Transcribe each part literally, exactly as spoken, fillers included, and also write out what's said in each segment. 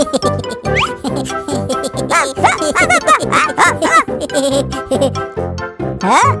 Huh? Oh, hello.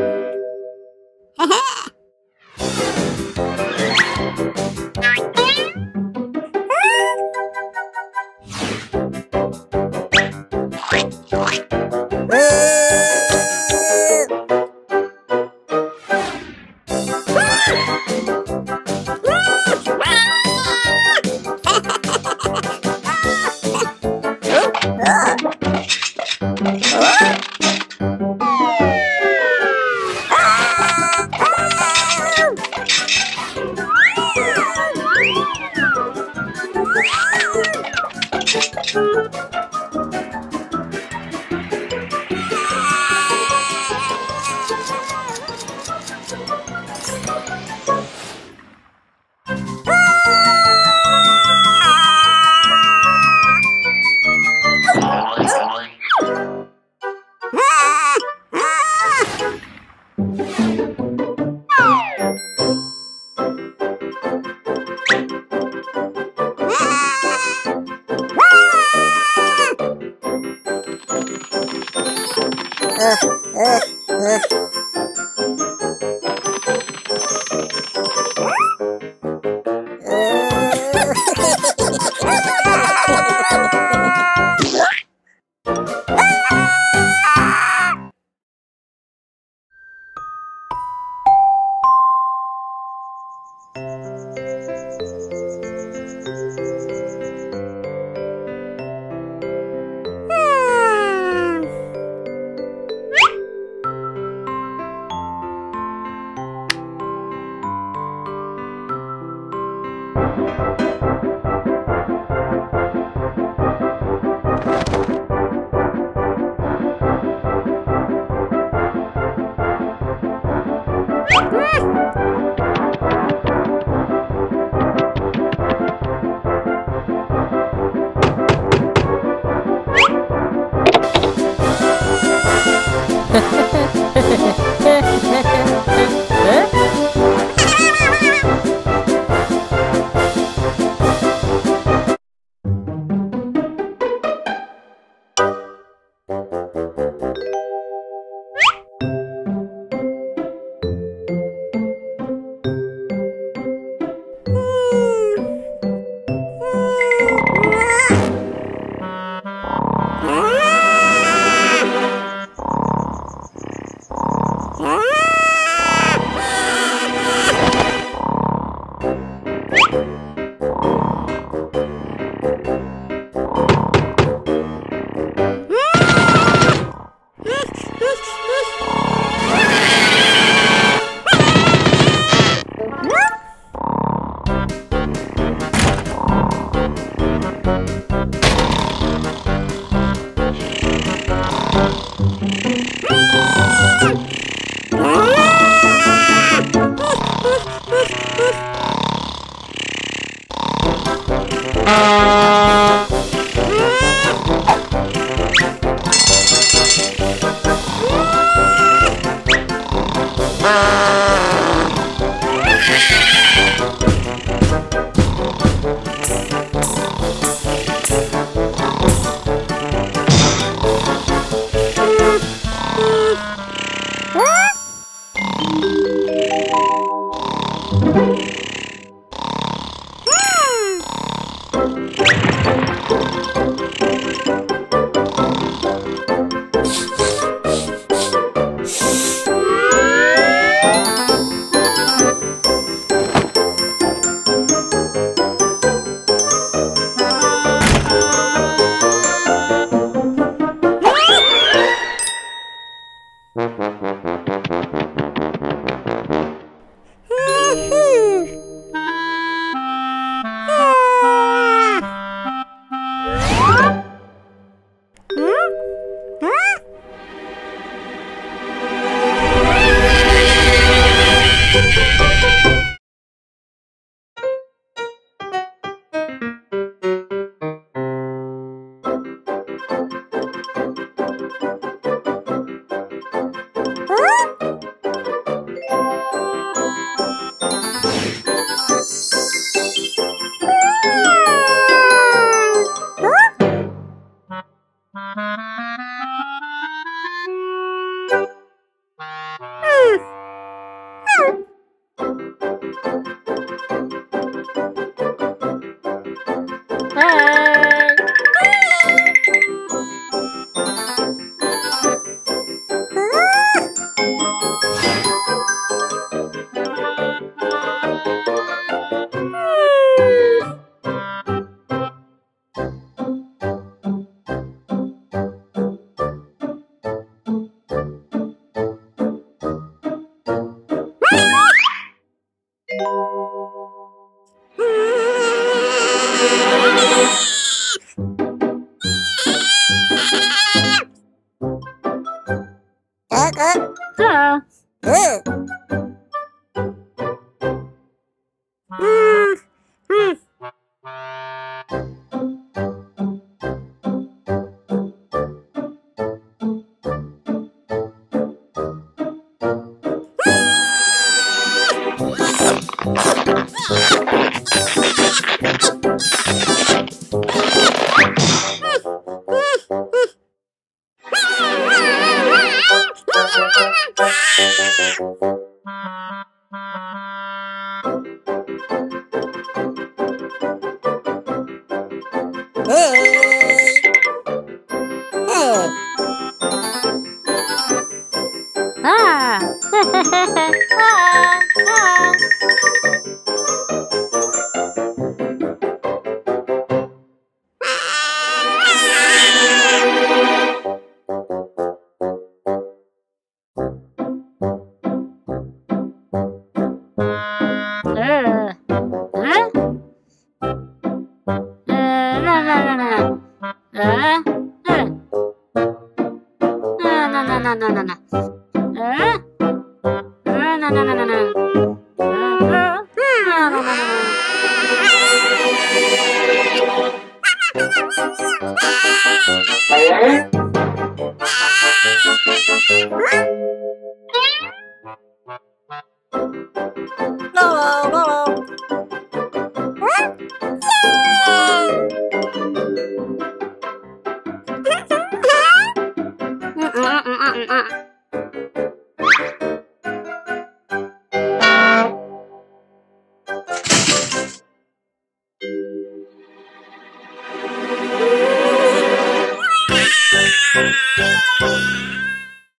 No, no, no.